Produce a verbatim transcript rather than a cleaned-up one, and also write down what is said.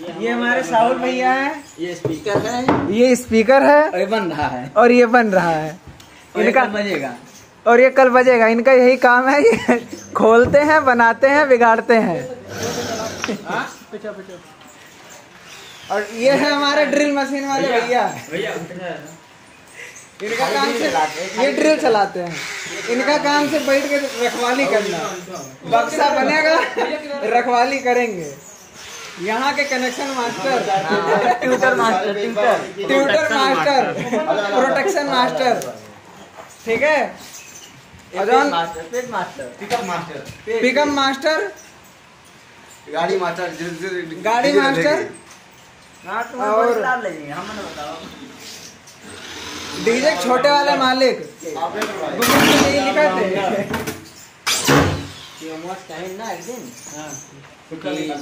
ये हमारे साहुल भैया है, ये स्पीकर है, ये स्पीकर है और ये बन रहा है और ये बन रहा है इनका बजेगा और ये कल बजेगा। इनका यही काम है, ये खोलते हैं, बनाते हैं, बिगाड़ते हैं। और ये है हमारे ड्रिल मशीन वाले भैया, इनका काम से ये ड्रिल चलाते हैं। इनका काम से बैठ के रखवाली करना, बक्सा बनेगा रखवाली करेंगे। यहाँ के connection master, tutor master, tutor master, protection master, ठीक है, पिकअप मास्टर, गाड़ी मास्टर, गाड़ी मास्टर और डीजे छोटे वाले मालिक। लिखा थे ना एक दिन।